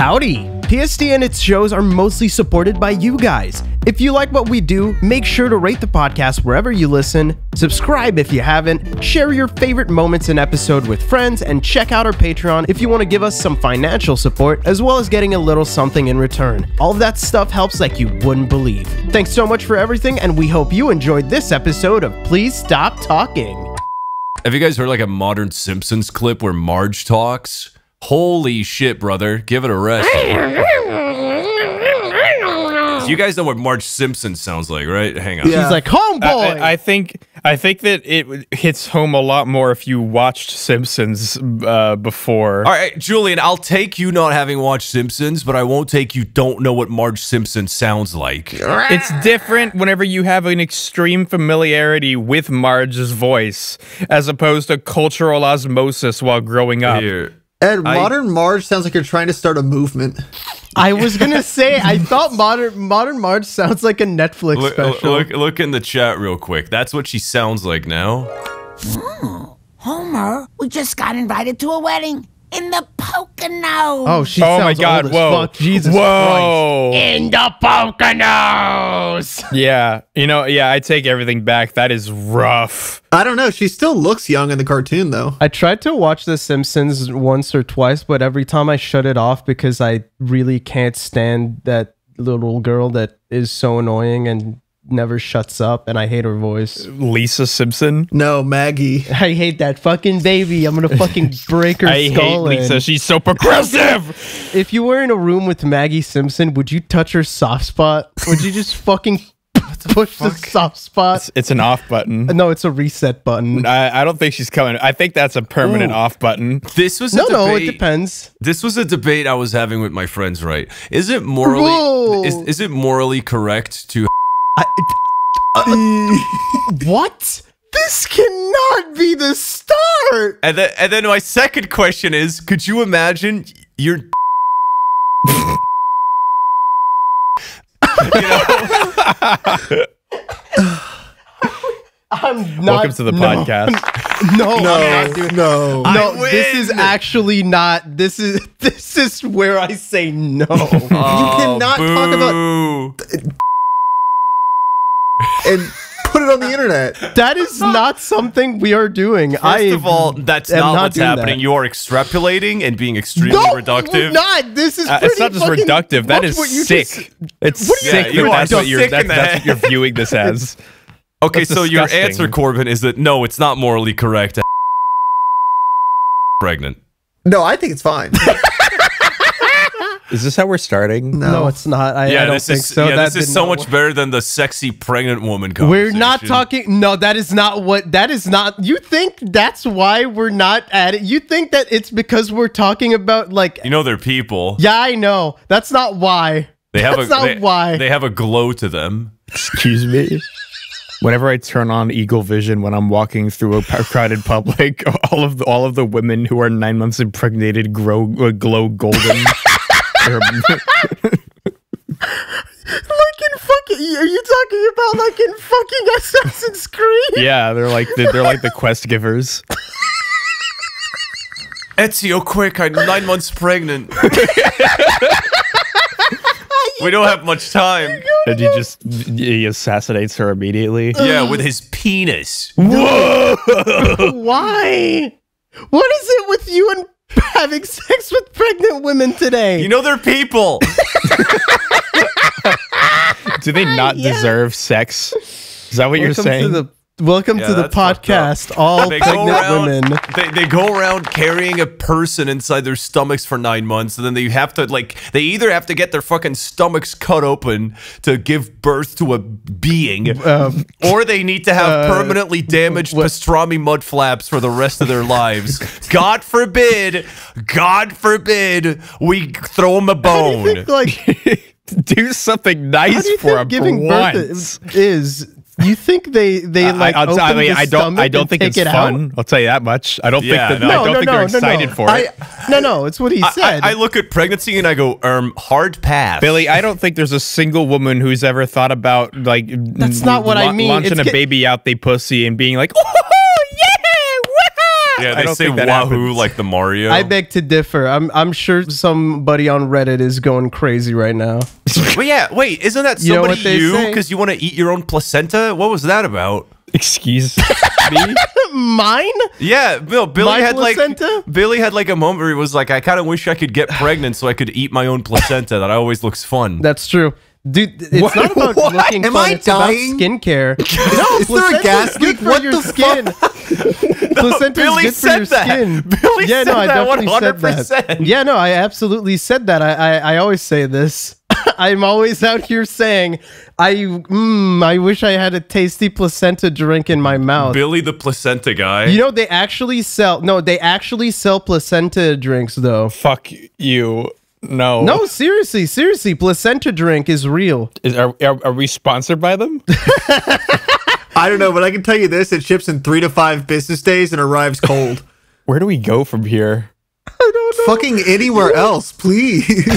Howdy! PSD and its shows are mostly supported by you guys. If you like what we do, make sure to rate the podcast wherever you listen, subscribe if you haven't, share your favorite moments in episode with friends, and check out our Patreon if you want to give us some financial support, as well as getting a little something in return. All of that stuff helps like you wouldn't believe. Thanks so much for everything, and we hope you enjoyed this episode of Please Stop Talking. Have you guys heard like a modern Simpsons clip where Marge talks? Holy shit, brother. Give it a rest. So you guys know what Marge Simpson sounds like, right? Hang on. Yeah. She's like, homeboy! I think that it hits home a lot more if you watched Simpsons before. All right, Julian, I'll take you not having watched Simpsons, but I won't take you don't know what Marge Simpson sounds like. It's different whenever you have an extreme familiarity with Marge's voice, as opposed to cultural osmosis while growing up. Here. Ed, modern Marge sounds like you're trying to start a movement. I was going to say, I thought modern Marge sounds like a Netflix special. Look in the chat real quick. That's what she sounds like now. Oh, Homer, we just got invited to a wedding in the Poconos. Oh, she sounds my God, old as whoa. Fuck. Jesus whoa. Christ. In the Poconos. Yeah, you know, yeah, I take everything back. That is rough. I don't know. She still looks young in the cartoon, though. I tried to watch The Simpsons once or twice, but every time I shut it off because I really can't stand that little girl that is so annoying and never shuts up, and I hate her voice. Lisa Simpson? No, Maggie. I hate that fucking baby. I'm gonna fucking break her skull. I hate Lisa. She's so progressive! If you were in a room with Maggie Simpson, would you touch her soft spot? Would you just fucking... push the soft spot. It's an off button. No, it's a reset button. I don't think she's coming. I think that's a permanent off button. This was no, it depends. This was a debate I was having with my friends. Right? Is it morally correct to? What? This cannot be the start. And then my second question is: could you imagine your? You know? I'm not, welcome to the podcast. No, this is actually not. This is where I say no. You cannot talk about and put it on the internet. That is not something we are doing. First of all, that's not what's happening. That. You are extrapolating and being extremely reductive. No, not. This is it's not just reductive. That is sick. That's what you're viewing this as. Okay, so disgusting. Your answer, Corbin, is that no, it's not morally correct. Pregnant. No, I think it's fine. Is this how we're starting? No, it's not. I don't think so. Yeah, this is so much better than the sexy pregnant woman conversation. We're not talking... No, that is not what... That is not... You think that's why we're not at it? You think that it's because we're talking about, like... You know, they're people. Yeah, I know. That's not why. They have a glow to them. Excuse me? Whenever I turn on Eagle Vision when I'm walking through a crowded public, all of the women who are 9 months impregnated glow golden... Like in fucking, are you talking about like in fucking Assassin's Creed? Yeah, they're like the quest givers. Ezio, quick! I'm 9 months pregnant. We don't have much time. And he assassinates her immediately. Yeah, with his penis. Whoa! Why? What is it with you and? Having sex with pregnant women today. You know they're people. Do they not deserve sex? Is that what you're saying? Welcome to the podcast. All pregnant women. They go around carrying a person inside their stomachs for 9 months, and then they have to like they either have to get their fucking stomachs cut open to give birth to a being, or they need to have permanently damaged pastrami mud flaps for the rest of their lives. God forbid, we throw them a bone. How do you think, like, do something nice for them. Giving birth is. You think they like? I mean, I don't think it's fun. I'll tell you that much. I don't think they're excited for it. No, it's what he said. I look at pregnancy and I go, hard pass. Billy, I don't think there's a single woman who's ever thought about like that's not what I mean. Launching a baby out they pussy and being like, oh yeah, Yeah, they say wahoo happens. Like the Mario. I beg to differ. I'm sure somebody on Reddit is going crazy right now. Well, yeah, wait, isn't that somebody you? Because you want to eat your own placenta? What was that about? Excuse me? Mine? Yeah, Billy had like a moment where he was like, I kind of wish I could get pregnant so I could eat my own placenta. That always looks fun. That's true. Dude, it's not about looking fun, it's about skincare. No, is there a gas leak? What the skin? Placenta's good for your skin. Billy said that 100%. Yeah, no, I absolutely said that. I always say this. I'm always out here saying, I wish I had a tasty placenta drink in my mouth. Billy the placenta guy. You know, they actually sell placenta drinks, though. Fuck you. No. No, seriously, seriously. Placenta drink is real. Are we sponsored by them? I don't know, but I can tell you this. It ships in 3 to 5 business days and arrives cold. Where do we go from here? I don't know. Fucking anywhere else, please.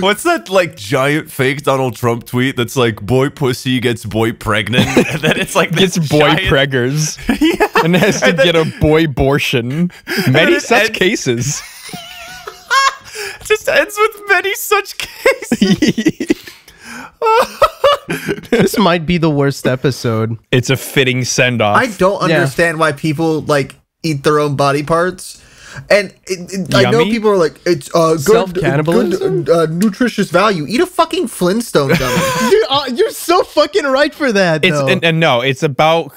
What's that, like, giant fake Donald Trump tweet that's like, boy pussy gets boy pregnant, and then it's like this gets boy preggers, yeah, and has to get a boy abortion. Many such cases. Just ends with many such cases. This might be the worst episode. It's a fitting send-off. I don't understand why people, like, eat their own body parts. And I know people are like, it's good nutritious value. Eat a fucking Flintstone gummy. You're so fucking right for that. It's, and no, it's about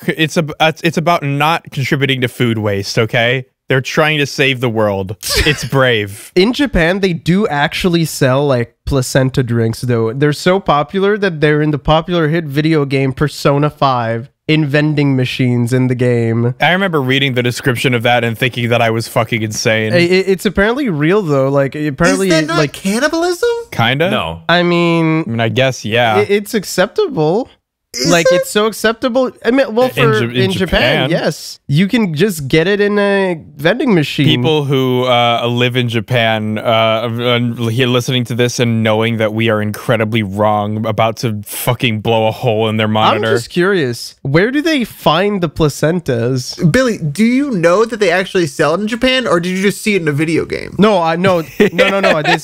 not contributing to food waste. Okay, they're trying to save the world. It's brave. In Japan, they do actually sell like placenta drinks, though. They're so popular that they're in the popular hit video game Persona 5. In vending machines in the game. I remember reading the description of that and thinking that I was fucking insane. It's apparently real, though. Like, apparently, is that not like cannibalism? Kinda. No. I mean, I guess, yeah. It's acceptable. It's so acceptable. I mean, well, in Japan, yes, you can just get it in a vending machine. People who live in Japan, listening to this and knowing that we are incredibly wrong, about to fucking blow a hole in their monitor. I'm just curious, where do they find the placentas? Billy, do you know that they actually sell it in Japan, or did you just see it in a video game? No, I no. This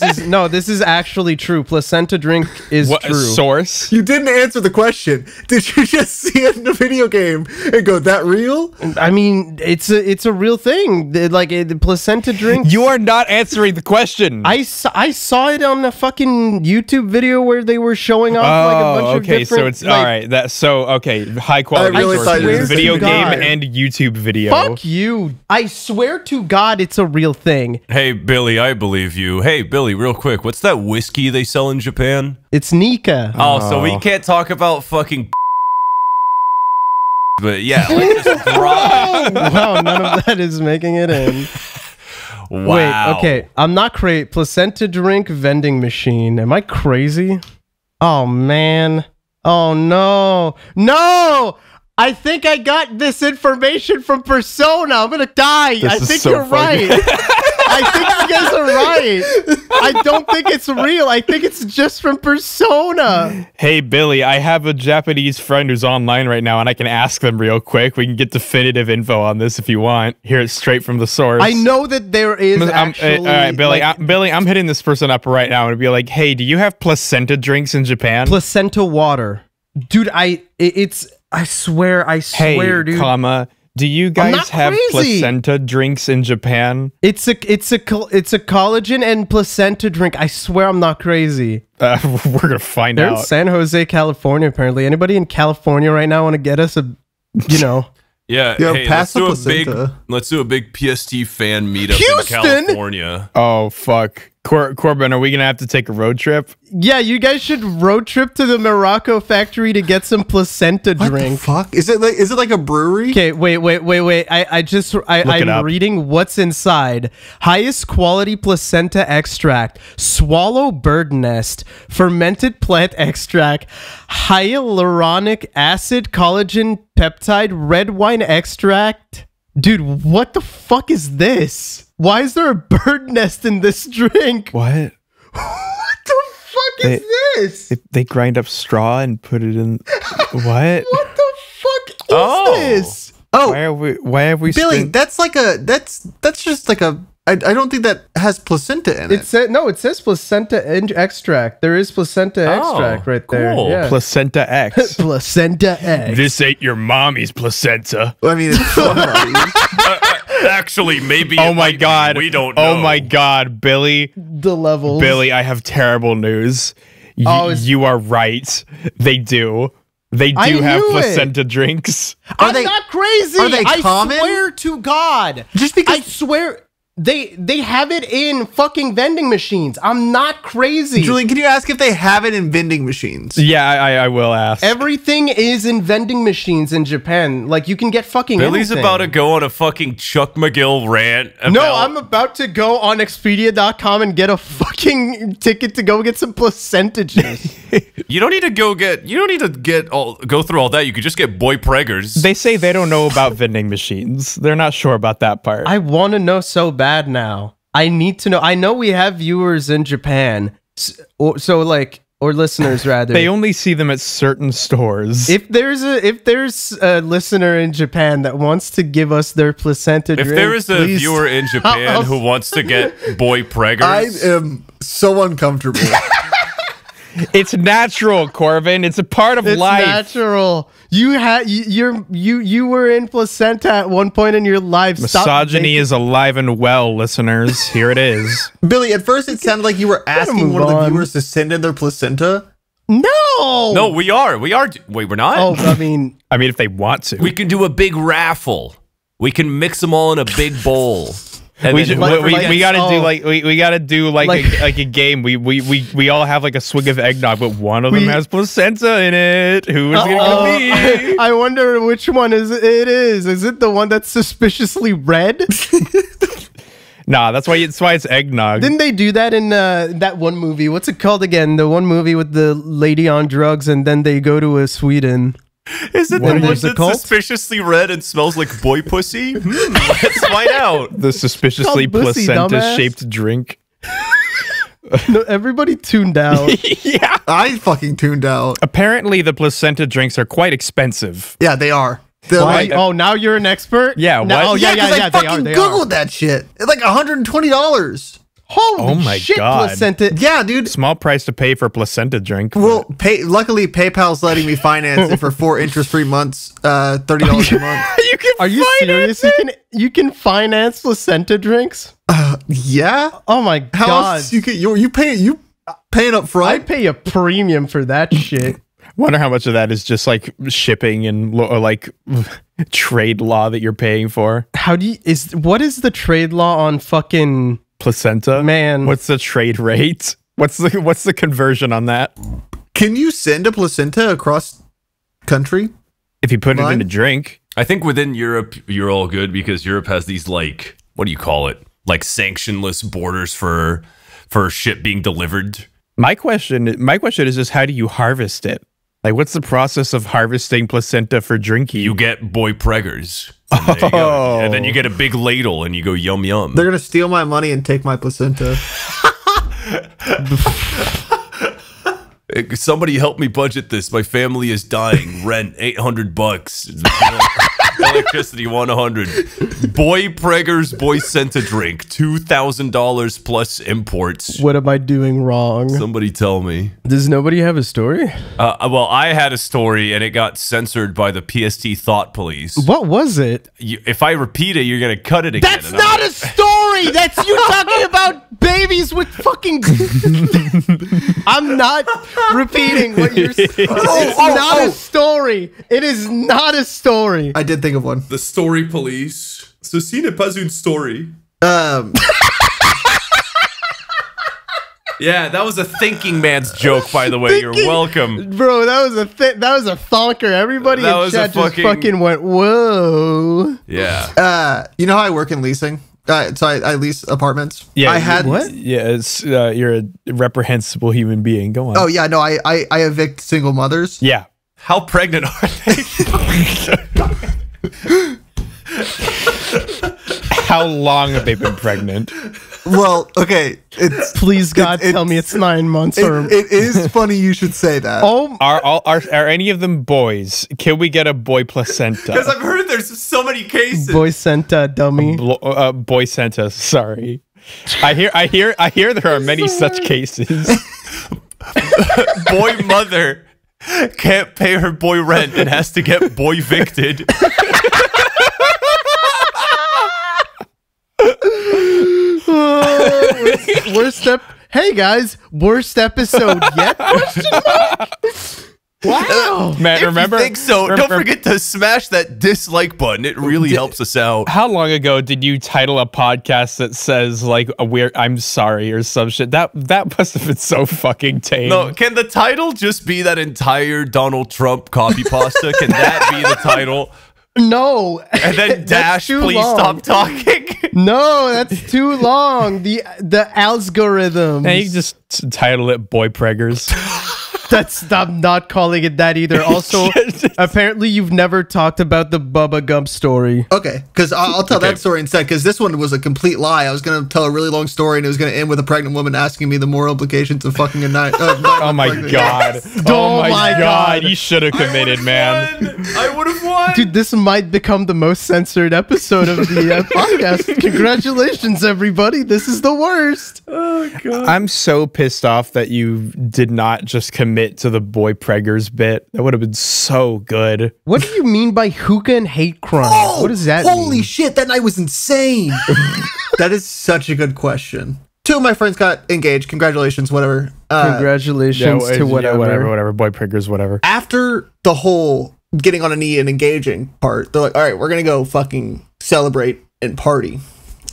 is actually true. Placenta drink is true. Source? You didn't answer the question. Did you just see it in a video game and go, that real? I mean, it's a real thing. Like, the placenta drink. You are not answering the question. I saw it on the fucking YouTube video where they were showing off like a bunch of different. So it's like, all right. High quality sources, video game and YouTube video. Fuck you! I swear to God, it's a real thing. Hey Billy, I believe you. Hey Billy, real quick, what's that whiskey they sell in Japan? It's Nika. Oh, so we can't talk about fucking. But yeah, like just wow, none of that is making it in. Wow. Wait, okay, I'm not crazy. Placenta drink vending machine. Am I crazy? Oh man. Oh no. No. I think I got this information from Persona. I'm gonna die. I think you're right. I think you guys are right. I don't think it's real. I think it's just from Persona. Hey, Billy, I have a Japanese friend who's online right now, and I can ask them real quick. We can get definitive info on this if you want. Hear it straight from the source. I know that there is actually... all right, Billy, like, I'm hitting this person up right now and be like, hey, do you have placenta drinks in Japan? Placenta water. Dude, I swear, dude. Do you guys have placenta drinks in Japan? It's a collagen and placenta drink. I swear I'm not crazy. We're gonna find out. They're in San Jose, California. Apparently, anybody in California right now want to get us a, you know? Yeah, hey, let's do a big PST fan meetup in California. Oh fuck. Corbin, are we going to have to take a road trip? Yeah, you guys should road trip to the Morocco factory to get some placenta drink. What the fuck? Is it like a brewery? Okay, wait. I'm reading what's inside. Highest quality placenta extract, swallow bird nest, fermented plant extract, hyaluronic acid, collagen peptide, red wine extract. Dude, what the fuck is this? Why is there a bird nest in this drink? What? What the fuck is this? They grind up straw and put it in... What? What the fuck is this? Oh, why have we? Billy, that's just like a. I don't think that has placenta in it. No, it says placenta extract. There is placenta extract right there. Cool. Yeah. Placenta X. Placenta X. This ain't your mommy's placenta. Well, I mean, it's somebody's. Actually, maybe. Oh my God. We don't know. Oh my God, Billy. The levels. Billy, I have terrible news. You are right. They do. They do have placenta drinks. I'm not crazy. Are they common? I swear to God. Just because. I swear. They have it in fucking vending machines. I'm not crazy. Julian, can you ask if they have it in vending machines? Yeah, I will ask. Everything is in vending machines in Japan. Like, you can get fucking Billy's anything. About to go on a fucking Chuck McGill rant. No, I'm about to go on Expedia.com and get a fucking ticket to go get some placenta juice. You don't need to go get... You don't need to get go through all that. You could just get boy preggers. They say they don't know about vending machines. They're not sure about that part. I want to know so bad. Now I need to know. I know we have viewers in Japan, or listeners rather. They only see them at certain stores. If there's a listener in Japan that wants to give us their placenta drink, if there is a viewer in Japan who wants to get boy preggers, I am so uncomfortable. It's natural, Corbin. It's a part of life. It's natural. You were in placenta at one point in your life. Misogyny is alive and well, listeners. Here it is. Billy, at first it sounded like you were asking one of the viewers to send in their placenta. No. No, we are. We are. Wait, we're not? Oh, I mean, if they want to. We can do a big raffle. We can mix them all in a big bowl. And we gotta do like a game. We all have like a swig of eggnog, but one of them has placenta in it. Who is gonna be? I wonder which one it is. Is it the one that's suspiciously red? Nah, that's why it's eggnog. Didn't they do that in that one movie? What's it called again? The one movie with the lady on drugs, and then they go to Sweden. Is it the one that's suspiciously red and smells like boy pussy? Let's find out. The suspiciously placenta-shaped drink. No, everybody tuned out. Yeah. I fucking tuned out. Apparently, the placenta drinks are quite expensive. Yeah, they are. Like, oh, now you're an expert? Yeah. Now, yeah, they are. They Googled that shit. It's like $120. Holy shit, God. Placenta. Yeah, dude. Small price to pay for a placenta drink. Well, luckily, PayPal's letting me finance it for 4 interest-free months, $30 a month. Are you serious? You can finance placenta drinks? Yeah. Oh, my God. How else you pay it up front? I pay a premium for that shit. Wonder how much of that is just like shipping and like trade law that you're paying for. What is the trade law on fucking... placenta, man. What's the trade rate? What's the conversion on that? Can you send a placenta across country if you put it in a drink? I think within Europe you're all good, because Europe has these, like, what do you call it, like sanctionless borders for shit being delivered. My question is just, how do you harvest it? Like, what's the process of harvesting placenta for drinking? You get boy preggers. And then you get a big ladle and you go yum yum. They're going to steal my money and take my placenta. Somebody help me budget this. My family is dying. Rent, $800. Electricity, $100. Boy preggers, boy Senta drink, $2,000 plus imports. What am I doing wrong? Somebody tell me. Does nobody have a story? Well, I had a story and it got censored by the PST Thought Police. What was it? If I repeat it, you're going to cut it again. That's not a story. That's you talking about babies with fucking... I'm not repeating what you're saying. It's not a story. It is not a story. I did think of one. The story police. So, ce n'est pas une story. Yeah, that was a thinking man's joke, by the way. You're welcome, bro. That was a thonker. Everybody in chat just fucking went whoa. Yeah. You know how I work in leasing? So I lease apartments. Yeah. Yeah, it's, you're a reprehensible human being. Go on. Oh yeah, no, I evict single mothers. Yeah. How pregnant are they? How long have they been pregnant? Well, okay. Please, God, tell me it's 9 months. It is funny you should say that. Oh, are any of them boys? Can we get a boy placenta? Because I've heard there's so many cases. Boycenta, dummy. Boycenta, sorry. I hear there are many such cases. Boy mother can't pay her boy rent and has to get boy-victed. Hey guys, worst episode yet? Wow, man! Remember, don't forget to smash that dislike button. It really helps us out. How long ago did you title a podcast that says like "I'm sorry" or some shit? That must have been so fucking tame. No, can the title just be that entire Donald Trump copy pasta? Can that be the title? No. And then dash, please stop talking. No, that's too long. The algorithm. And you just title it Boy Preggers. I'm not calling it that either. Also, apparently you've never talked about the Bubba Gump story. Okay, because I'll tell that story instead, because this one was a complete lie. I was going to tell a really long story, and it was going to end with a pregnant woman asking me the moral implications of fucking a night. Oh, my God. Yes. Oh, my God. You should have committed, man. I would have won. Dude, this might become the most censored episode of the podcast. Congratulations, everybody. This is the worst. Oh, God. I'm so pissed off that you did not just commit to the Boy Preggers bit. That would have been so good. What do you mean by hookah and hate crime? Oh, what does that mean? Holy shit, that night was insane. That is such a good question. Two of my friends got engaged. Congratulations, whatever. Congratulations to whatever. Yeah, whatever. Boy Preggers, whatever. After the whole getting on a knee and engaging part, they're like, all right, we're going to go fucking celebrate and party.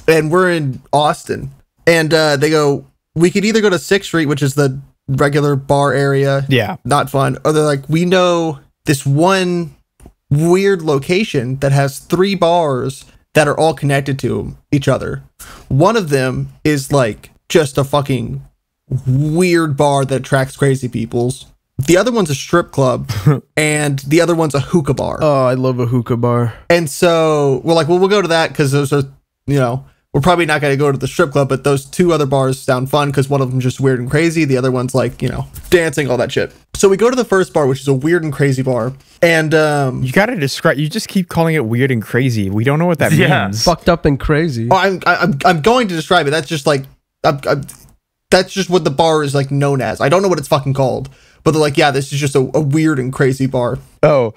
And we're in Austin. And they go, we could either go to 6th Street, which is the regular bar area, not fun, or they're like, we know this one weird location that has 3 bars that are all connected to each other. One of them is like just a fucking weird bar that attracts crazy peoples. The other one's a strip club, and the other one's a hookah bar. Oh, I love a hookah bar. And so we're like, well, we'll go to that because those are, you know, we're probably not going to go to the strip club, but those 2 other bars sound fun because one of them just weird and crazy. The other one's like, you know, dancing, all that shit. So we go to the first bar, which is a weird and crazy bar. And you got to describe, you just keep calling it weird and crazy. We don't know what that means. Fucked up and crazy. Oh, I'm going to describe it. That's just like, that's just what the bar is like known as. I don't know what it's fucking called. But they're like, yeah, this is just a weird and crazy bar. Oh,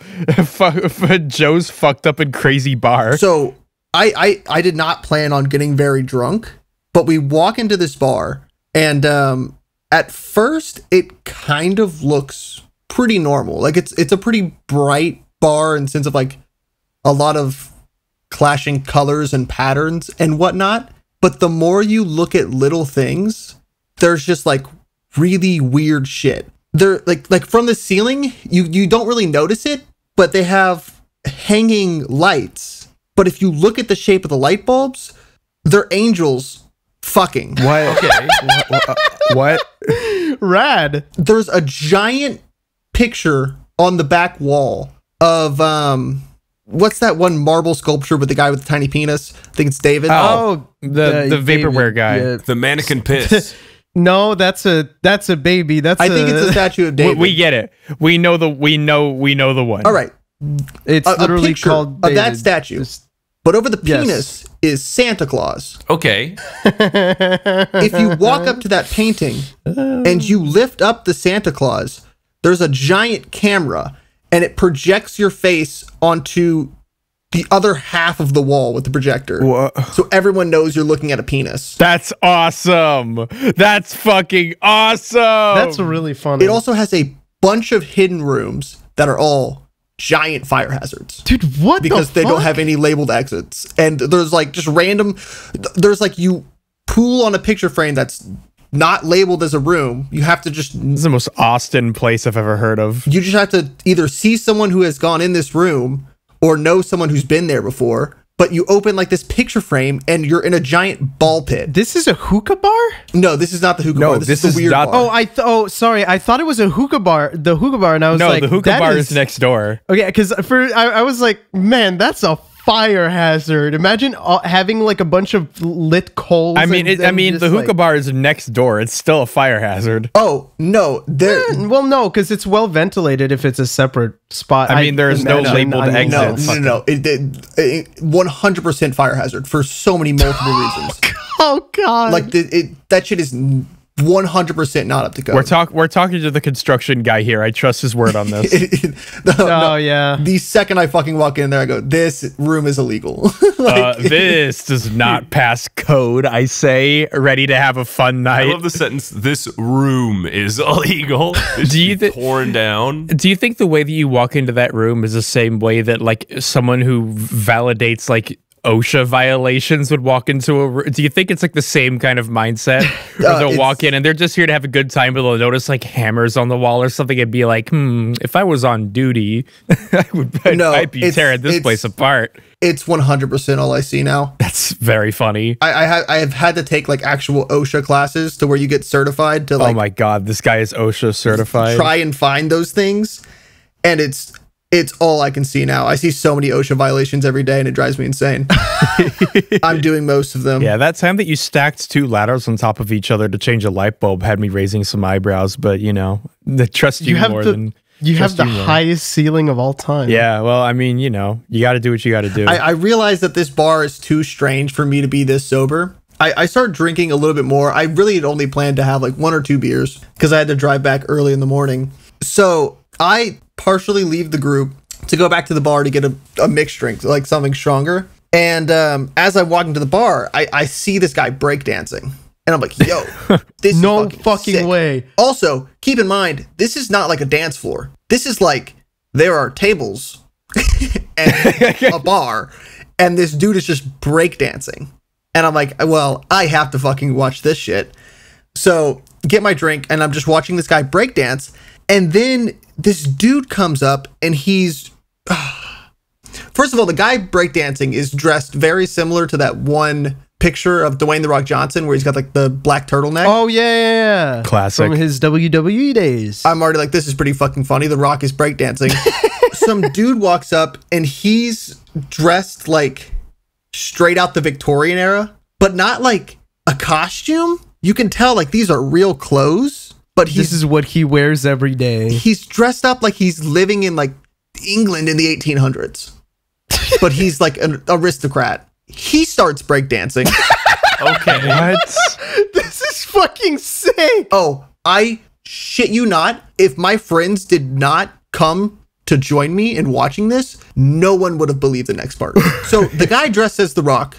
Joe's fucked up and crazy bar. So I did not plan on getting very drunk, but we walk into this bar, and at first it kind of looks pretty normal. Like it's a pretty bright bar in the sense of like a lot of clashing colors and patterns and whatnot. But the more you look at little things, there's just like really weird shit. They're like from the ceiling, you don't really notice it, but they have hanging lights. But if you look at the shape of the light bulbs, they're angels fucking. What? Okay. What? Rad. There's a giant picture on the back wall of, what's that one marble sculpture with the guy with the tiny penis? I think it's David. Oh, the vaporware guy. Yeah. The mannequin piss. No, that's a baby. I think it's a statue of David. We get it. We know the one. All right. It's literally called David. Of that statue. But over the penis is Santa Claus. Okay. If you walk up to that painting and you lift up the Santa Claus, there's a giant camera and it projects your face onto the other half of the wall with the projector. Whoa. So everyone knows you're looking at a penis. That's awesome. That's fucking awesome. That's really funny. It also has a bunch of hidden rooms that are all giant fire hazards, dude. What? Because they don't have any labeled exits, and there's like just random. There's like you pool on a picture frame that's not labeled as a room. You have to just. This is the most Austin place I've ever heard of. You just have to either see someone who has gone in this room or know someone who's been there before. But you open like this picture frame, and you're in a giant ball pit. This is a hookah bar? No, this is not the hookah bar. This is the weird bar. Oh, sorry, I thought it was a hookah bar. The hookah bar, and I was like, no, the hookah bar is next door. Okay, because I was like, man, that's a fire hazard. Imagine having like a bunch of lit coals. I mean, the hookah bar is next door. It's still a fire hazard. Oh no, well, no, because it's well ventilated. If it's a separate spot, I mean, there's no labeled exits. No, 100% fire hazard for so many multiple reasons. Oh god, like that shit is 100% not up to code. We're talking to the construction guy here. I trust his word on this. Yeah. The second I fucking walk in there, I go, this room is illegal. This does not pass code, I say, ready to have a fun night. I love the sentence, this room is illegal. Torn down. Do you think the way that you walk into that room is the same way that like someone who validates like OSHA violations would walk into a... Do you think it's like the same kind of mindset? Where they'll walk in and they're just here to have a good time, but they'll notice like hammers on the wall or something and be like, if I was on duty, I'd be tearing this place apart. It's 100% all I see now. That's very funny. I have had to take like actual OSHA classes to where you get certified to like... Oh my god, this guy is OSHA certified. Try and find those things. And it's all I can see now. I see so many OSHA violations every day, and it drives me insane. I'm doing most of them. Yeah, that time that you stacked two ladders on top of each other to change a light bulb had me raising some eyebrows, but, you know, you have the highest ceiling of all time. Yeah, well, I mean, you know, you got to do what you got to do. I realize that this bar is too strange for me to be this sober. I started drinking a little bit more. I really had only planned to have, like, 1 or 2 beers because I had to drive back early in the morning. So I partially leave the group to go back to the bar to get a mixed drink, like something stronger. And as I walk into the bar, I see this guy breakdancing. And I'm like, yo, this no is fucking way. Also, keep in mind, this is not like a dance floor. This is like, there are tables and a bar. And this dude is just breakdancing. And I'm like, well, I have to fucking watch this shit. So get my drink, and I'm just watching this guy breakdance. And then this dude comes up and he's... First of all, the guy breakdancing is dressed very similar to that one picture of Dwayne The Rock Johnson where he's got like the black turtleneck. Oh, yeah. Classic. From his WWE days. I'm already like, this is pretty fucking funny. The Rock is breakdancing. Some dude walks up and he's dressed like straight out the Victorian era, but not like a costume. You can tell like these are real clothes. But this is what he wears every day. He's dressed up like he's living in like England in the 1800s. But he's like an aristocrat. He starts breakdancing. Okay. What? This is fucking sick. Oh, I shit you not. If my friends did not come to join me in watching this, no one would have believed the next part. So the guy dressed as The Rock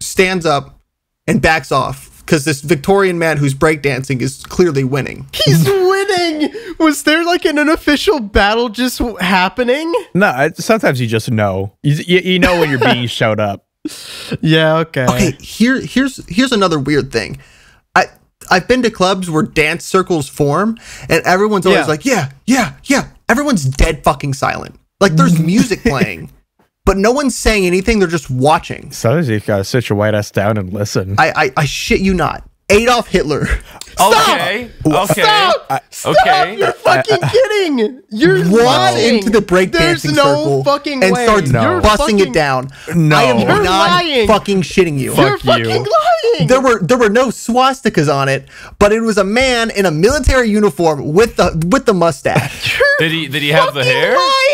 stands up and backs off. Because this Victorian man who's breakdancing is clearly winning. He's winning! Was there like an unofficial battle just happening? No, sometimes you just know. You know when you're being showed up. Yeah, okay. Okay, here's another weird thing. I've been to clubs where dance circles form, and everyone's always like, yeah, yeah, yeah. Everyone's dead fucking silent. Like, there's music playing. But no one's saying anything. They're just watching. Sometimes you gotta sit your white ass down and listen. I shit you not. Adolf Hitler. Stop! Okay. Stop! Okay. Stop! Okay. You're fucking kidding! You're lying into the breakdancing circle fucking way. And starts busting it down. No, I am not lying. Fucking shitting you. You're fucking lying. There were no swastikas on it, but it was a man in a military uniform with the mustache. Did he have the hair? Lying.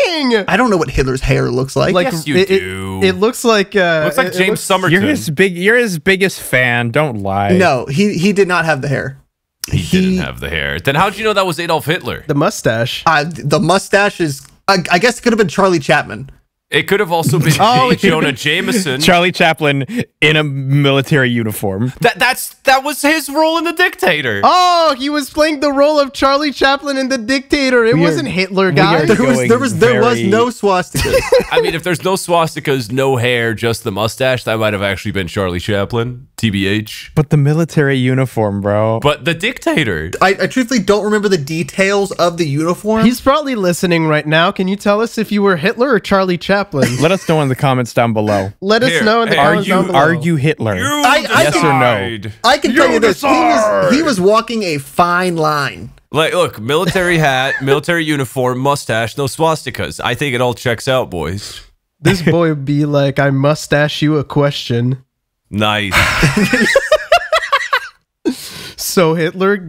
I don't know what Hitler's hair looks like. Like yes, you do. It looks like James Somerton. You're his biggest fan. Don't lie. No, he did not have the hair. He didn't have the hair. Then how'd you know that was Adolf Hitler? The mustache. The mustache is... I guess it could have been Charlie Chaplin. It could have also been Jonah Jameson. Charlie Chaplin in a military uniform. That was his role in The Dictator. Oh, he was playing the role of Charlie Chaplin in The Dictator. It wasn't Hitler, guys. There was no swastikas. I mean, if there's no swastikas, no hair, just the mustache, that might have actually been Charlie Chaplin, TBH. But the military uniform, bro. But The Dictator. I truthfully don't remember the details of the uniform. He's probably listening right now. Can you tell us if you were Hitler or Charlie Chaplin? Let us know in the comments down below. Let us know in the comments down below. Are you Hitler? Yes or no? I can tell you this. He was walking a fine line. Like, look, military hat, military uniform, mustache, no swastikas. I think it all checks out, boys. This boy would be like, I must ask you a question. Nice. So Hitler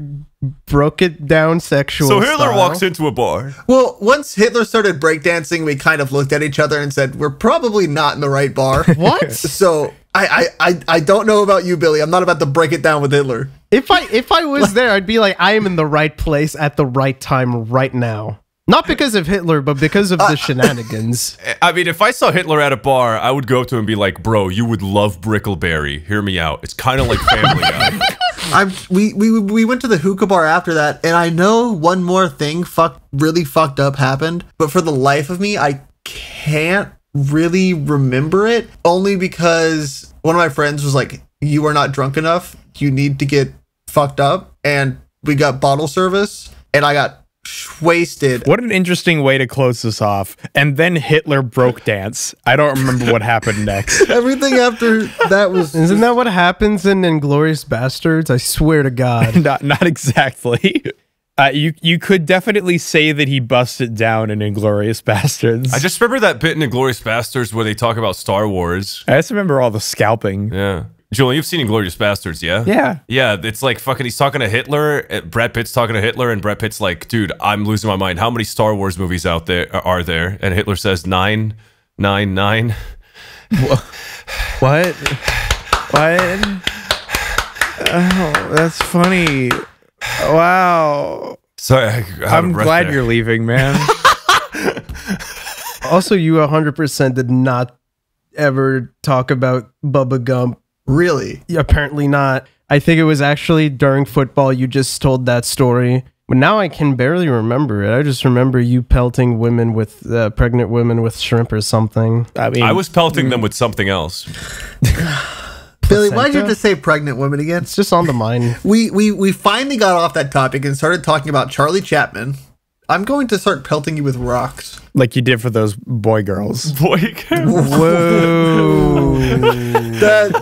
broke it down sexually. So Hitler walks into a bar. Well, once Hitler started breakdancing, we kind of looked at each other and said, we're probably not in the right bar. What? So I don't know about you, Billy. I'm not about to break it down with Hitler. If I was like, there, I'd be like, I am in the right place at the right time right now. Not because of Hitler, but because of the shenanigans. I mean, if I saw Hitler at a bar, I would go up to him and be like, bro, you would love Brickleberry. Hear me out. It's kind of like Family Guy. We went to the hookah bar after that, and I know one more thing really fucked up happened, but for the life of me, I can't really remember it, only because one of my friends was like, you are not drunk enough. You need to get fucked up. And we got bottle service, and I got wasted. What an interesting way to close this off. And then Hitler broke dance. I don't remember what happened next. Everything after that was... Isn't that what happens in Inglourious Basterds? I swear to God. Not exactly. You could definitely say that he busted down in Inglourious Basterds. I just remember that bit in Inglourious Basterds where they talk about Star Wars. I just remember all the scalping. Yeah. Julian, you've seen Inglourious Basterds, yeah? Yeah. Yeah, it's like fucking he's talking to Hitler, Brad Pitt's talking to Hitler, and Brad Pitt's like, dude, I'm losing my mind. How many Star Wars movies out there are there? And Hitler says, 9, 9, 9. What? What? Oh, that's funny. Wow. Sorry, I'm glad you're leaving, man. Also, you 100% did not ever talk about Bubba Gump. Really? Yeah, apparently not. I think it was actually during football you just told that story. But now I can barely remember it. I just remember you pelting women with pregnant women with shrimp or something. I mean, I was pelting them with something else. Billy, why did you have to say pregnant women again? It's just on the mind. We finally got off that topic and started talking about Charlie Chaplin. I'm going to start pelting you with rocks. Like you did for those boy girls. Boy girls. Whoa. That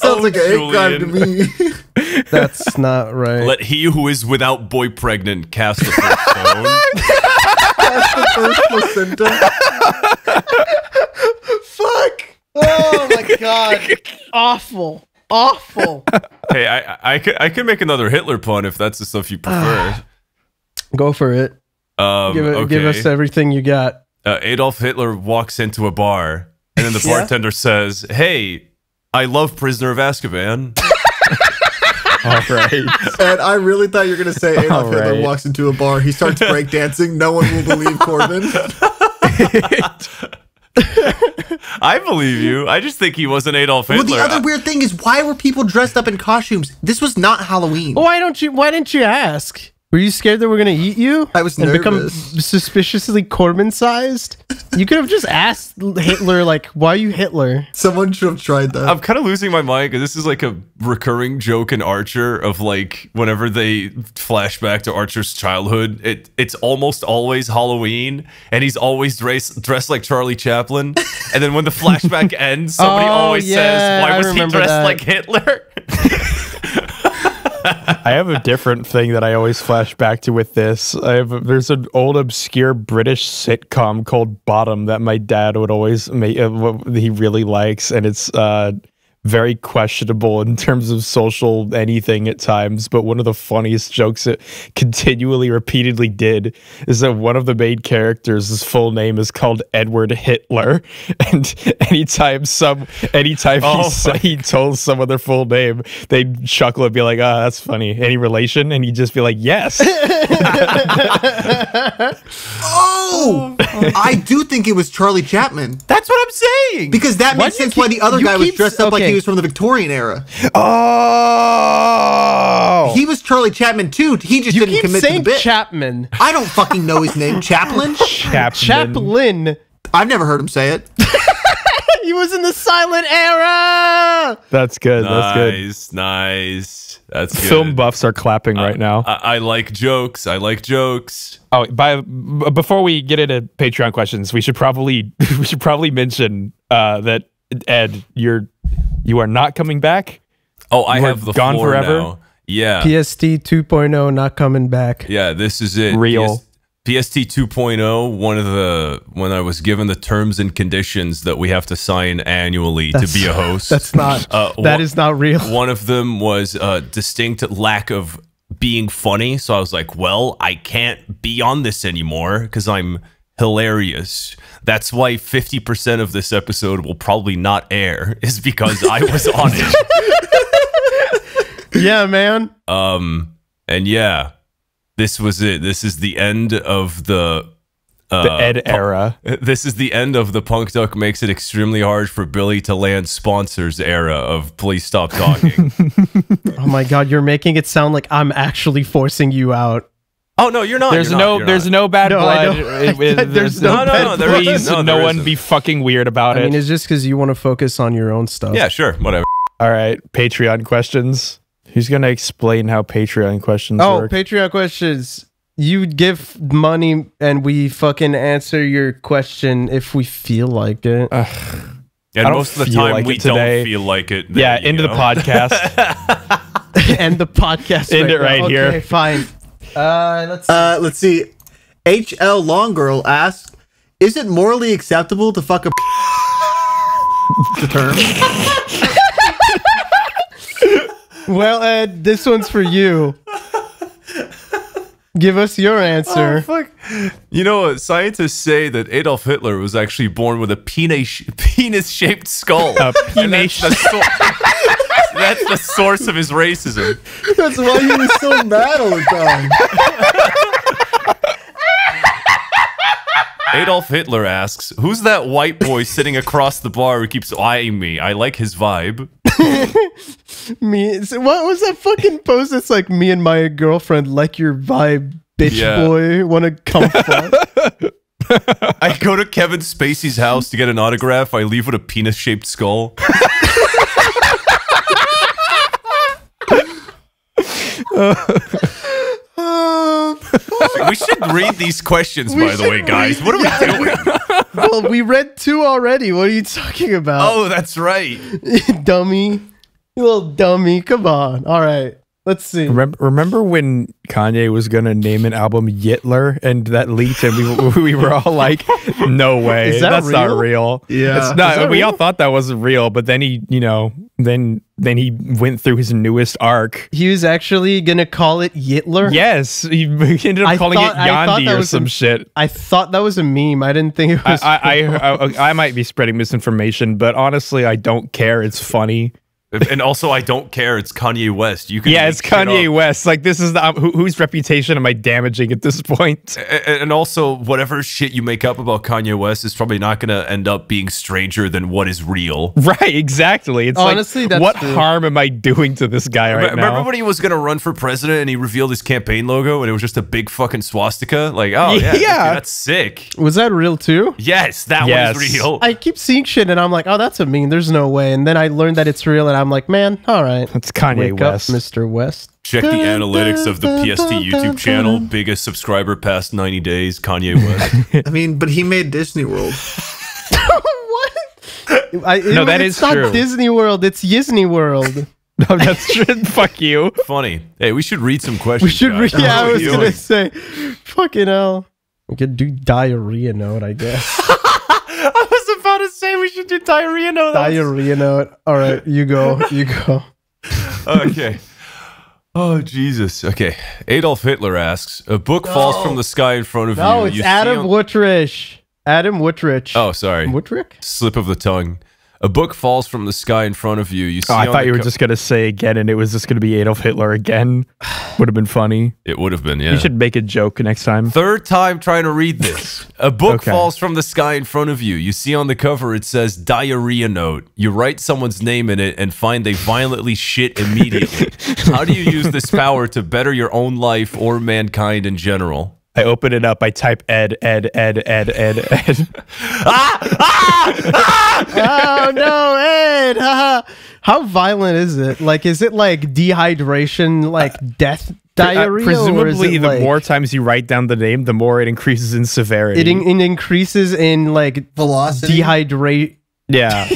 sounds like an hate crime to me. That's not right. Let he who is without boy pregnant cast the first stone. Cast the first placenta. Fuck. Oh my God. Awful. Awful. Hey, I could make another Hitler pun if that's the stuff you prefer. Go for it. Give us everything you got. Adolf Hitler walks into a bar, and then the bartender says, hey, I love Prisoner of Azkaban. All right. And I really thought you were going to say Adolf Hitler walks into a bar. He starts breakdancing. No one will believe Corbin. I believe you. I just think he wasn't Adolf Hitler. Well, the other weird thing is, why were people dressed up in costumes? This was not Halloween. Why didn't you ask? Were you scared that we're gonna eat you? I was nervous. Become suspiciously Corbin-sized? You could have just asked Hitler, like, why are you Hitler? Someone should have tried that. I'm kind of losing my mind because this is like a recurring joke in Archer of like whenever they flash back to Archer's childhood, it's almost always Halloween, and he's always dressed like Charlie Chaplin. And then when the flashback ends, somebody always says, "Why was he dressed like Hitler?" I have a different thing that I always flash back to with this. There's an old obscure British sitcom called Bottom that my dad would always make. He really likes, and it's very questionable in terms of social anything at times. But one of the funniest jokes it repeatedly did is that one of the main characters, his full name is called Edward Hitler, and anytime he told someone their full name, they'd chuckle and be like, "Ah, oh, that's funny. Any relation?" And he'd just be like, "Yes." Oh, I do think it was Charlie Chaplin. That's what I'm saying. Because that makes sense why the other guy was dressed up like he was from the Victorian era. Oh, he was Charlie Chaplin too. He just didn't commit to the bit. Chapman. I don't fucking know his name. Chaplin. Chaplin. I've never heard him say it. He was in the silent era. That's good. That's good. Nice. Nice. That's good. Film buffs are clapping right now. I like jokes. I like jokes. Oh, before we get into Patreon questions, we should probably mention that Ed, you are not coming back. Oh, I have the gone floor forever now. Yeah. PST 2.0 not coming back. Yeah, this is it. Real. PST 2.0, when I was given the terms and conditions that we have to sign annually to be a host. That's not, that is not real. One of them was a distinct lack of being funny. So I was like, well, I can't be on this anymore because I'm hilarious. That's why 50% of this episode will probably not air, is because I was on it. Yeah, man. And yeah. This was it. This is the end of the Ed era. This is the end of the Punk Duck Makes It Extremely Hard for Billy to Land Sponsors era of Please Stop Talking. Oh my God, you're making it sound like I'm actually forcing you out. Oh no, you're not. There's no bad blood. There's no bad blood. Please, no one be fucking weird about it. I mean, it's just because you want to focus on your own stuff. Yeah, sure, whatever. All right, Patreon questions. Who's going to explain how Patreon questions work? Oh, Patreon questions. You give money and we fucking answer your question if we feel like it. And most of the time like we don't feel like it. Yeah, into the podcast. End the podcast. End it right here. Okay, fine. Let's see. HL Longgirl asks, is it morally acceptable to fuck a... the term? Well, Ed, this one's for you. Give us your answer. Oh, fuck. You know, scientists say that Adolf Hitler was actually born with a penis-shaped skull. A penis. That's the source of his racism. That's why he was so mad all the time. Adolf Hitler asks, who's that white boy sitting across the bar who keeps eyeing me? I like his vibe. So what was that fucking post that's like, me and my girlfriend like your vibe, bitch boy, wanna come fuck? I go to Kevin Spacey's house to get an autograph. I leave with a penis-shaped skull. We should read these questions, by the way, guys. What are we doing? Well, we read 2 already. What are you talking about? Oh, that's right. Dummy. You little dummy. Come on. All right. Let's see. Remember when Kanye was going to name an album Yitler and that leaked and we were all like, no way. Is that that's real? Not real. Yeah. It's not, we all thought that wasn't real, but then he, you know, then he went through his newest arc. He was actually going to call it Yitler? Yes. He ended up calling it Yandi or some shit. I thought that was a meme. I didn't think it was I might be spreading misinformation, but honestly, I don't care. It's funny. And also, I don't care. It's Kanye West. You can it's Kanye West. Like, this is the whose reputation am I damaging at this point? And also, whatever shit you make up about Kanye West is probably not going to end up being stranger than what is real. Right? Exactly. It's honestly, like, that's what harm am I doing to this guy right now? Remember when he was going to run for president and he revealed his campaign logo and it was just a big fucking swastika? Like, oh yeah, dude, that's sick. Was that real too? Yes, that one is real. I keep seeing shit and I'm like, oh, that's a meme. There's no way. And then I learned that it's real. And I'm like, man, all right. That's Kanye West. Wake up, Mr. West. Check the analytics of the PST YouTube channel. Biggest subscriber past 90 days, Kanye West. I mean, but he made Disney World. What? No, that is true. It's not Disney World. It's Yisney World. No, that's true. Fuck you. Funny. Hey, we should read some questions. We should read. Yeah, I was going to say. Fucking hell. We could do diarrhea note, I guess. I was about to say we should do diarrhea note. Diarrhea note. All right, you go. You go. Okay. Oh, Jesus. Okay. Adolf Hitler asks, a book falls from the sky in front of you. No, it's Adam Wootrich. Adam Wootrich. Oh, sorry. Wootrich? Slip of the tongue. A book falls from the sky in front of you. You see I thought you were just going to say again, and it was just going to be Adolf Hitler again. Would have been funny. It would have been, yeah. You should make a joke next time. Third time trying to read this. A book falls from the sky in front of you. You see on the cover, it says diarrhea note. You write someone's name in it and find they violently shit immediately. How do you use this power to better your own life or mankind in general? I open it up. I type Ed. Oh no, Ed! How violent is it? Like, is it like dehydration, like death diarrhea? Presumably, the more times you write down the name, the more it increases in severity. It increases in like velocity, dehydration. Yeah.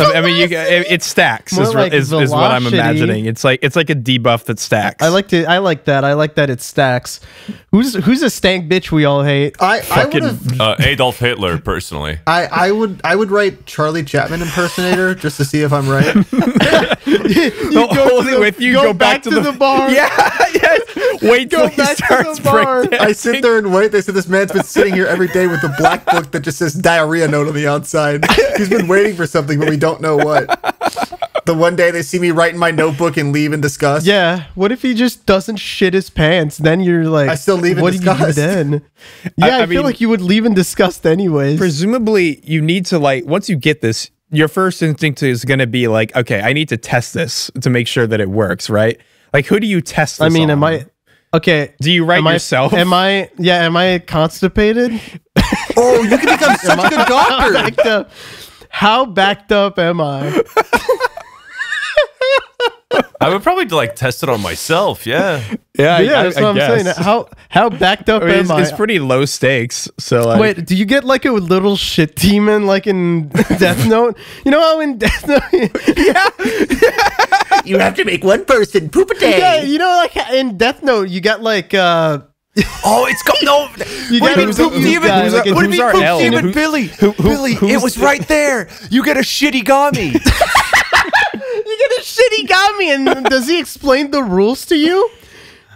I mean, it stacks is what I'm imagining. It's like a debuff that stacks. I like that it stacks. Who's a stank bitch we all hate? I Adolf Hitler personally. I would write Charlie Chaplin impersonator just to see if I'm right. you go back to the bar. Yeah, yes. Wait till he starts breakdancing. I sit there and wait. They said this man's been sitting here every day with a black book that just says diarrhea note on the outside. He's been waiting for something, but we don't know what. The one day they see me write in my notebook and leave in disgust. Yeah. What if he just doesn't shit his pants? Then you're like, I still leave in disgust. What do you do then? Yeah, I feel like you would leave in disgust anyways. Presumably, you need to, like, once you get this, your first instinct is going to be like, okay, I need to test this to make sure that it works, right? Like, who do you test this on? I mean, am I... Okay. Do you write yourself? Am I constipated? Oh, you can become such a good doctor. How backed up am I? I would probably like test it on myself. Yeah. Yeah, that's what I'm saying. How backed up am I? It's pretty low stakes. So like, wait, do you get like a little shit demon like in Death Note? You know how in Death Note, you have to make one person poop a day. Yeah, you know, like in Death Note, you got like. Oh, it's got no. What do you mean, poop demon? What do you mean, poop demon, Billy? Billy, it was right there. You get a Shinigami. And does he explain the rules to you?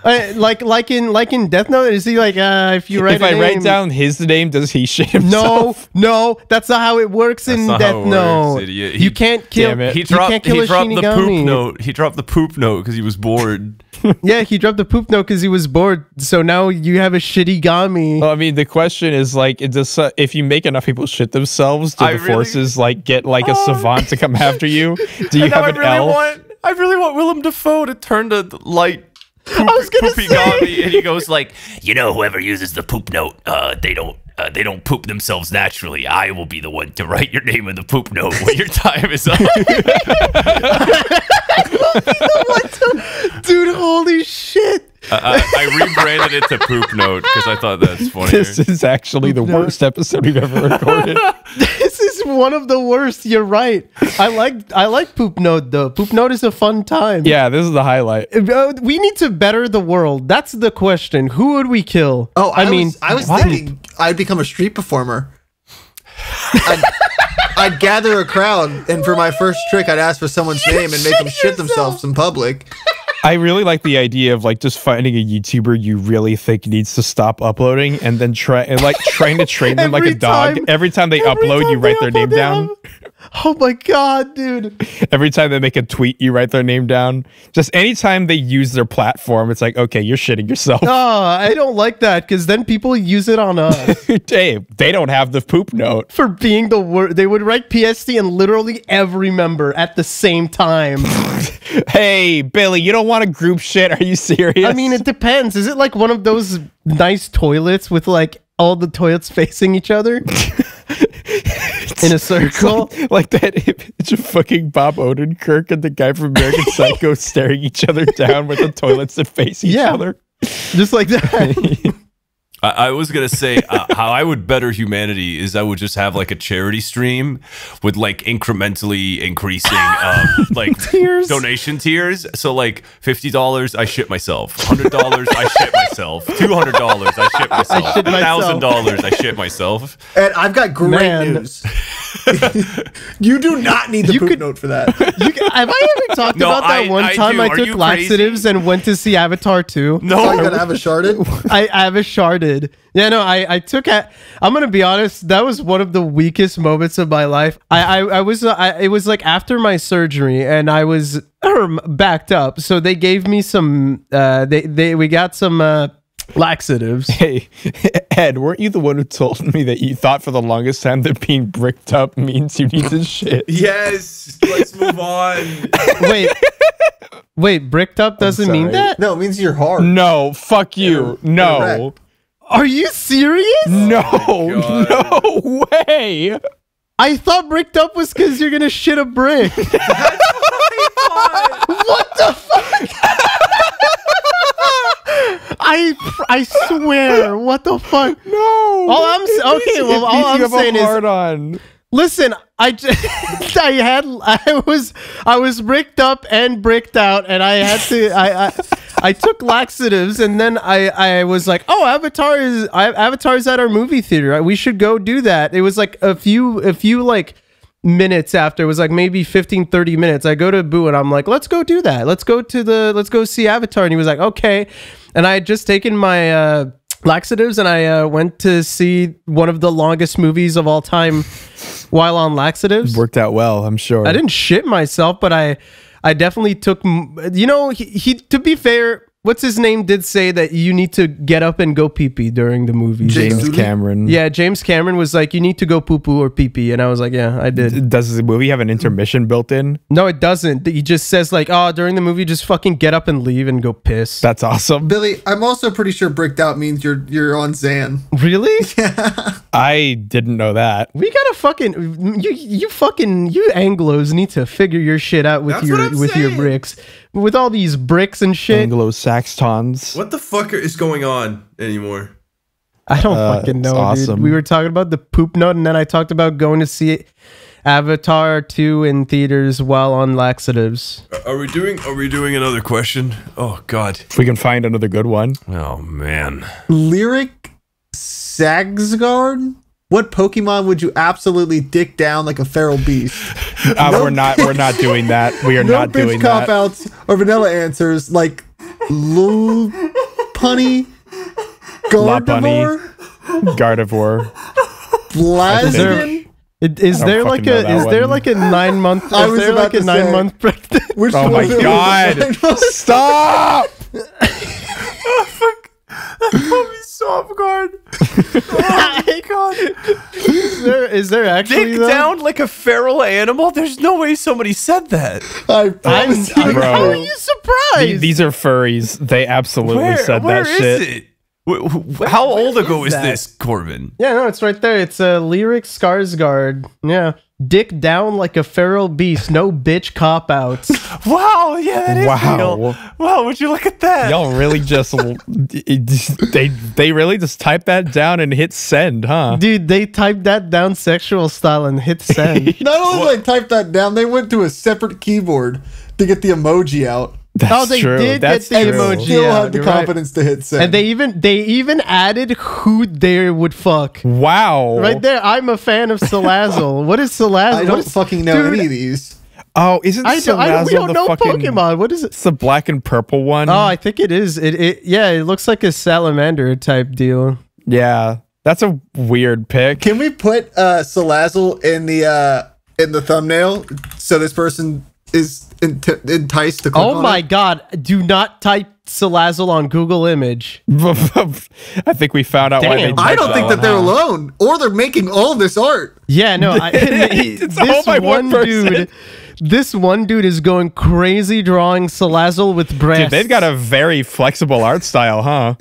Like in Death Note, is he like, if I write down his name, does he shit himself? No, that's not how it works in Death Note. You can't kill. He dropped the poop note. He dropped the poop note because he was bored. Yeah, he dropped the poop note because he was bored. So now you have a Shinigami. Well, I mean, the question is like, if you make enough people shit themselves, do the forces like get like a savant to come after you? Do you have an elf? I really want Willem Dafoe to turn to light. Poopy Gami, and he goes like, you know, whoever uses the poop note, they don't poop themselves naturally. I will be the one to write your name in the poop note when your time is up. Dude, holy shit! I rebranded it to poop note because I thought that's funny. This is actually the worst episode we've ever recorded. This is one of the worst. You're right. I like poop note though. Poop note is a fun time. Yeah, this is the highlight. We need to better the world. That's the question. Who would we kill? Oh, I was thinking I'd become a street performer. I'd gather a crowd, and for my first trick, I'd ask for someone's name and make them shit themselves in public. I really like the idea of like just finding a YouTuber you really think needs to stop uploading and then trying to train them like a dog. Every time they upload, you write their name down. Oh my god, dude. Every time they make a tweet, you write their name down. Just anytime they use their platform, it's like, okay, you're shitting yourself. No, I don't like that because then people use it on us. Dave, they don't have the poop note. For being the worst, they would write PSD in literally every member at the same time. Hey, Billy, you don't want to group shit. Are you serious? I mean, it depends. Is it like one of those nice toilets with like all the toilets facing each other? In a circle, like that image of fucking Bob Odenkirk and the guy from American Psycho staring each other down with the toilets that face each other, just like that. I was gonna say how I would better humanity is I would just have like a charity stream with like incrementally increasing like donation tiers. So like $50, I shit myself. $100, I shit myself. $200, I shit myself. $1,000, I shit myself. And I've got great news. You do not need the poop note for that. Have I ever talked about that one time I took laxatives and went to see Avatar 2? No, I'm gonna have a sharded. I have a sharded. Yeah, no, I took it. I'm gonna be honest. That was one of the weakest moments of my life. It was like after my surgery, and I was backed up. So they gave me some. We got some laxatives. Hey, Ed, weren't you the one who told me that you thought for the longest time that being bricked up means you need to shit? Yes. Let's move on. Wait. Wait, bricked up doesn't mean that? No, it means you're hard. No, fuck you. No. Are you serious? No, oh no way. I thought bricked up was because you're going to shit a brick. That's what I thought. What the fuck? I swear, what the fuck? No. All I'm okay, well, all all I'm saying is, listen, I was bricked up and bricked out, and I had to I took laxatives, and then I was like, oh, Avatar's at our movie theater. We should go do that. It was like a few like minutes after. It was like maybe 15-30 minutes. I go to Boo and I'm like, let's go do that. Let's go see Avatar. And he was like, okay. And I had just taken my laxatives, and I went to see one of the longest movies of all time while on laxatives. Worked out well, I'm sure. I didn't shit myself, but I definitely took, you know, he to be fair, what's his name did say that you need to get up and go pee-pee during the movie. James Cameron. Yeah, James Cameron was like, you need to go poo-poo or pee-pee. And I was like, yeah, I did. Does the movie have an intermission built in? No, it doesn't. He just says like, oh, during the movie, just fucking get up and leave and go piss. That's awesome. Billy, I'm also pretty sure bricked out means you're on Xan. Really? Yeah. I didn't know that. We gotta fucking, you Anglos need to figure your shit out with your bricks. With all these bricks and shit. Anglo-Saxons. What the fuck is going on anymore? I don't fucking know, awesome, dude. We were talking about the poop note, and then I talked about going to see Avatar 2 in theaters while on laxatives. Are we doing another question? Oh, God. If we can find another good one. Oh, man. Lyric Sagsgard? What Pokemon would you absolutely dick down like a feral beast? No, we're not doing that. We are not doing that. No bitch cop-outs or vanilla answers like Lopunny, Gardevoir, Blaziken. Is there like a 9 month? Is there like a nine month pregnant? Oh my god! Stop! Oh fuck! That me so off guard. Oh my god. Is there actually dick down like a feral animal? There's no way somebody said that. I'm bro, how are you surprised? These are furries. They absolutely said that shit. How old ago is this, Corbin? Yeah, no, it's right there. It's a Lyric Skarsgård. Yeah. Dick down like a feral beast. No bitch cop-outs. Wow, yeah, that is real. Wow, would you look at that? Y'all really just... they really just typed that down and hit send, huh? Dude, they typed that down sexual style and hit send. Not only did they type that down, they went to a separate keyboard to get the emoji out. That's true. They did get the emoji out. Still have the confidence to hit send. And they even added who they would fuck. Wow. Right there. I'm a fan of Salazzle. What is Salazzle? I don't fucking know any of these. Oh, isn't Salazzle the fucking Pokemon? What is it? It's the black and purple one. Oh, I think it is. It looks like a salamander type deal. Yeah. That's a weird pick. Can we put Salazzle in the thumbnail so this person is enticed to click on it? Oh my god, do not type Salazzle on Google image. I think we found out why they did that. I don't think that they're alone, or they're making all this art. Yeah, no, this one dude is going crazy drawing Salazzle with breasts. Dude, they've got a very flexible art style, huh?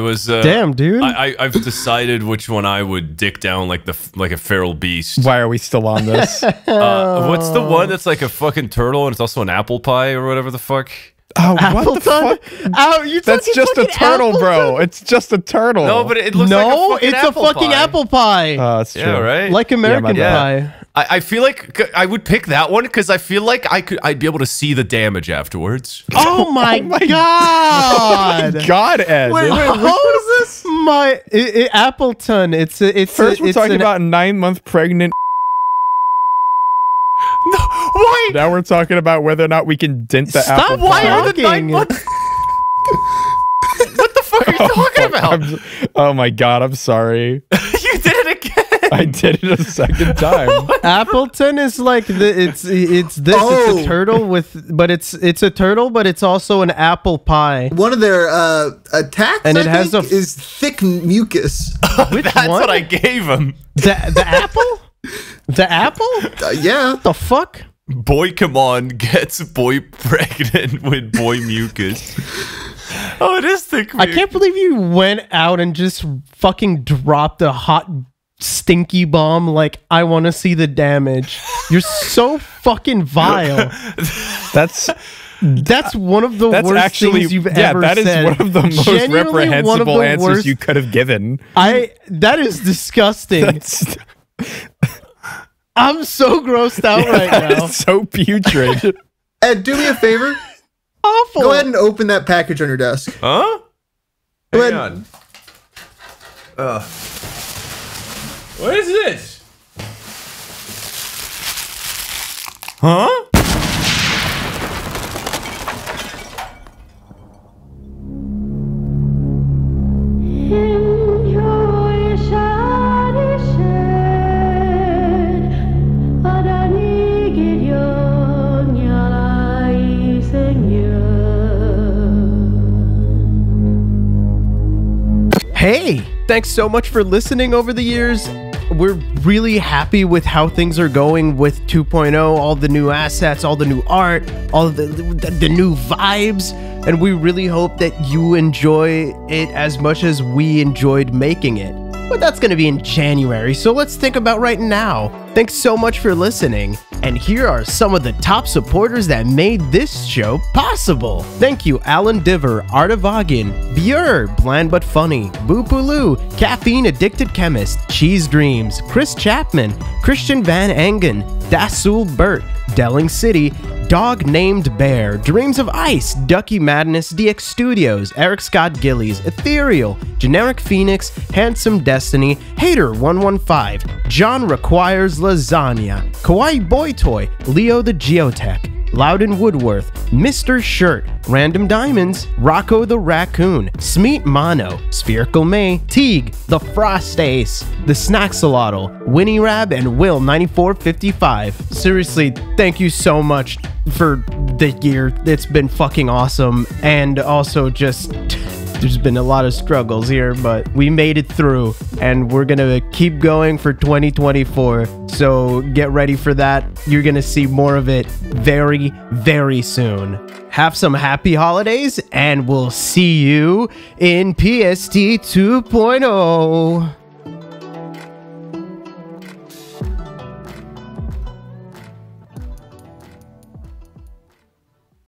Damn, dude. I've decided which one I would dick down like a feral beast. Why are we still on this? What's the one that's like a fucking turtle and it's also an apple pie or whatever the fuck? Oh, what the fuck? Oh, that's just a turtle, bro. It's just a turtle. No, but it looks like a fucking apple pie. No, it's a fucking apple pie. That's true. Yeah, right? Like American Pie. I feel like I would pick that one because I feel like I'd be able to see the damage afterwards. Oh my, god! Oh my god, Ed! Wait, what was this? My Appleton. First we're talking about 9 month pregnant. No, why? Now we're talking about whether or not we can dent the apple pie. Stop! Why are the 9 month? What the fuck are you talking about? Oh my god! I'm sorry. You did it again. I did it a second time. Appleton is like it's a turtle with, but it's a turtle, but it's also an apple pie. One of their attacks, and I think it has thick mucus. That's what I gave him. The apple? The apple? Yeah. What the fuck? Boykemon gets boy pregnant with boy mucus. Oh, it is thick mucus. I can't believe you went out and just fucking dropped a hot stinky bomb like I want to see the damage. You're so fucking vile. That's That's one of the worst things you've ever said. Yeah, that is one of the most reprehensible answers you could have given. That is disgusting. I'm so grossed out right now. It's so putrid. Ed, do me a favor. Awful. Go ahead and open that package on your desk. Huh? Go ahead. On. What is this? Huh? Hey, thanks so much for listening over the years. We're really happy with how things are going with 2.0, all the new assets, all the new art, all the new vibes, and we really hope that you enjoy it as much as we enjoyed making it. But that's going to be in January, so let's think about right now. Thanks so much for listening, and here are some of the top supporters that made this show possible. Thank you, Alan Diver, Artavagin, Björn, Bland But Funny, Boopaloo, Caffeine Addicted Chemist, Cheese Dreams, Chris Chapman, Christian Van Engen, Dasul Burt, Delling City, Dog Named Bear, Dreams of Ice, Ducky Madness, DX Studios, Eric Scott Gillies, Ethereal, Generic Phoenix, Handsome Destiny, Hater115, John Requires Lasagna, Kawaii Boy Toy, Leo the Geotech, Loudon Woodworth, Mr. Shirt, Random Diamonds, Rocco the Raccoon, Smeet Mono, Spherical May, Teague, The Frost Ace, The Snaxolotl, Winnie Rab, and Will9455. Seriously, thank you so much for the year. It's been fucking awesome. And also just, there's been a lot of struggles here, but we made it through. And we're gonna keep going for 2024. So get ready for that. You're gonna see more of it very, very soon. Have some happy holidays, and we'll see you in PST 2.0.